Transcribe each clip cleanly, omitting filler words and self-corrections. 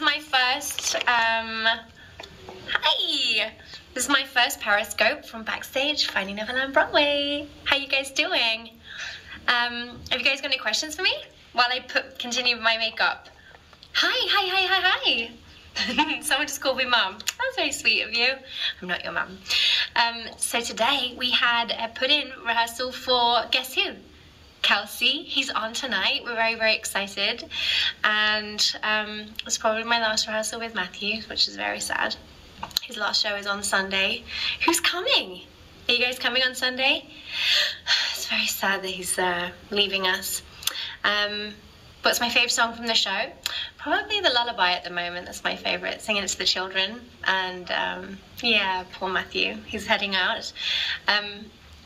is my first, hi! This is my first Periscope from backstage, Finding Neverland Broadway. How you guys doing? Have you guys got any questions for me while I continue my makeup? Hi. Someone just called me mum. That's very sweet of you. I'm not your mum. So today we had a put-in rehearsal for, guess who? Kelsey. He's on tonight. We're very, very excited. And it's probably my last rehearsal with Matthew, which is very sad. His last show is on Sunday. Who's coming? Are you guys coming on Sunday? It's very sad that he's leaving us. What's my favourite song from the show? Probably the lullaby at the moment. That's my favourite. Singing it to the children. And yeah, poor Matthew. He's heading out.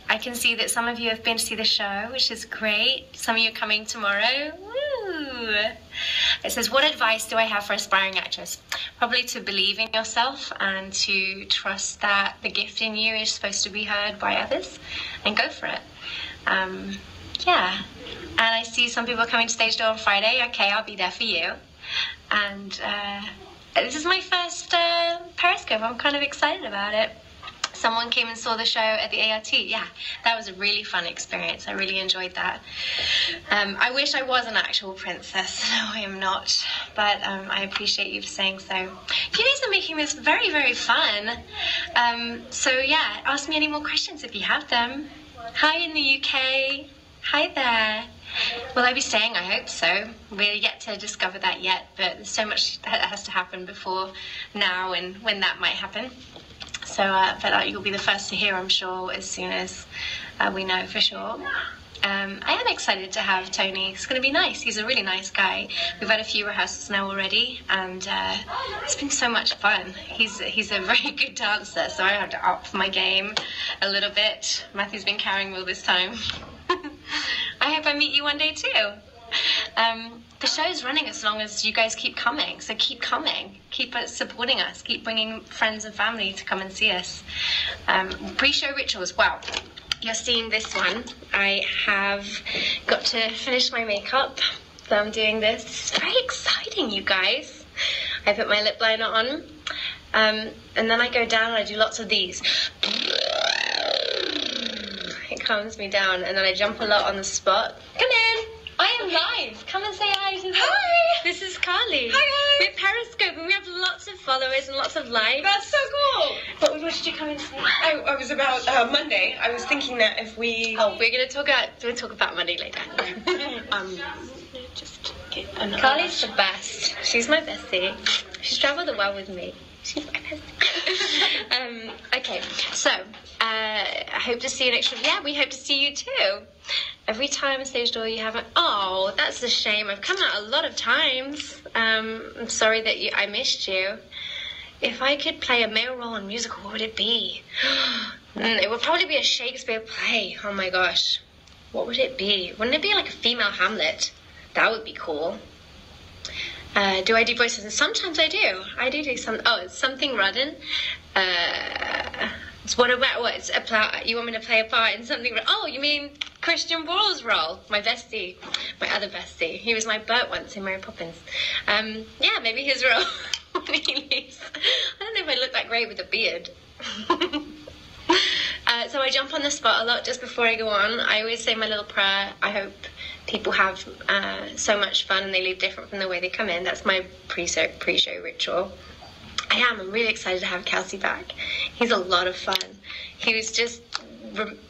I can see that some of you have been to see the show, which is great. Some of you are coming tomorrow. Woo! It says, what advice do I have for aspiring actress? Probably to believe in yourself and to trust that the gift in you is supposed to be heard by others and go for it. Yeah. And I see some people coming to stage door on Friday. Okay, I'll be there for you. And this is my first Periscope. I'm kind of excited about it. Someone came and saw the show at the ART. Yeah, that was a really fun experience. I really enjoyed that. I wish I was an actual princess. No, I am not. But I appreciate you for saying so. You guys are making this very, very fun. So yeah, ask me any more questions if you have them. Hi in the UK. Hi there. Will I be staying? I hope so. We're yet to discover that yet, but there's so much that has to happen before now and when that might happen. So but you'll be the first to hear, I'm sure, as soon as we know for sure. I am excited to have Tony. It's going to be nice. He's a really nice guy. We've had a few rehearsals now already, and it's been so much fun. He's a very good dancer, so I have to up my game a little bit. Matthew's been carrying me all this time. I hope I meet you one day too. The show's running as long as you guys keep coming, so keep coming, keep supporting us, keep bringing friends and family to come and see us. Pre-show rituals, wow, you're seeing this one. I have got to finish my makeup, so I'm doing this. It's very exciting, you guys. I put my lip liner on, and then I go down and I do lots of these. It calms me down, and then I jump a lot on the spot. Come in! I am live. Come and say hi to me. Hi. This is Carly. Hi. We're Periscope and we have lots of followers and lots of likes. That's so cool. What did you come and say? Oh, I was about Monday. I was thinking that if we. Oh, we're gonna talk about Monday later. Just get another. Carly's the best. She's my bestie. She's travelled the world with me. She's my bestie. Okay, so I hope to see you next week. Yeah, we hope to see you too. Every time a stage door you haven't. Oh, that's a shame. I've come out a lot of times. I'm sorry that I missed you. If I could play a male role in a musical, what would it be? It would probably be a Shakespeare play. Oh my gosh. What would it be? Wouldn't it be like a female Hamlet? That would be cool. Do I do voices? And sometimes I do. I do some. Oh, it's Something Rotten. It's what about what? It's a part. You want me to play a part in Something? Oh, you mean Christian Borle's role? My bestie, my other bestie. He was my Bert once in Mary Poppins. Yeah, maybe his role. I don't know if I look that great with a beard. So I jump on the spot a lot just before I go on. I always say my little prayer. I hope people have so much fun and they leave different from the way they come in. That's my pre-show ritual. I'm really excited to have Kelsey back. He's a lot of fun. He was just,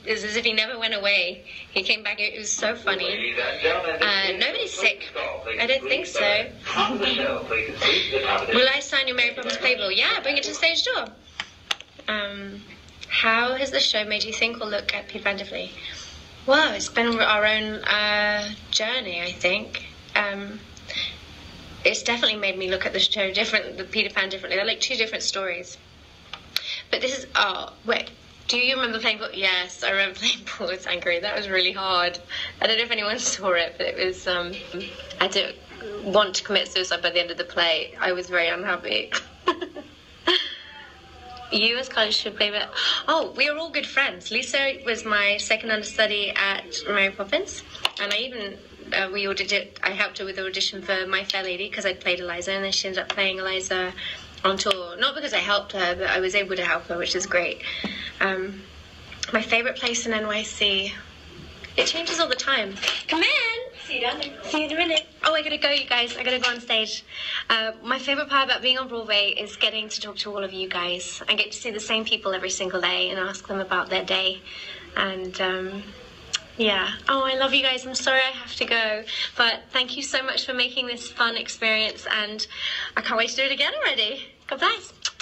it's as if he never went away. He came back, it was so funny. Nobody's sick. I don't think so. Will I sign your Mary Poppins playbill? Yeah, bring it to the stage door. How has the show made you think or look at people differently? Well, it's been our own journey, I think. It's definitely made me look at the show different, the Peter Pan differently. They're like two different stories. But this is, oh, wait, do you remember playing pool? Yes, I remember playing pool with Sangri. That was really hard. I don't know if anyone saw it, but it was, I didn't want to commit suicide by the end of the play. I was very unhappy. You as college should play it. Oh, we are all good friends. Lisa was my second understudy at Mary Poppins, and I even we auditioned. I helped her with the audition for My Fair Lady because I'd played Eliza, and then she ended up playing Eliza on tour. Not because I helped her, but I was able to help her, which is great. My favorite place in NYC. It changes all the time. Come in. See you down there. See you in a minute. Oh, I gotta go, you guys. I gotta go on stage. My favorite part about being on Broadway is getting to talk to all of you guys. I get to see the same people every single day and ask them about their day. And yeah. Oh, I love you guys. I'm sorry I have to go. But thank you so much for making this fun experience, and I can't wait to do it again already. God bless.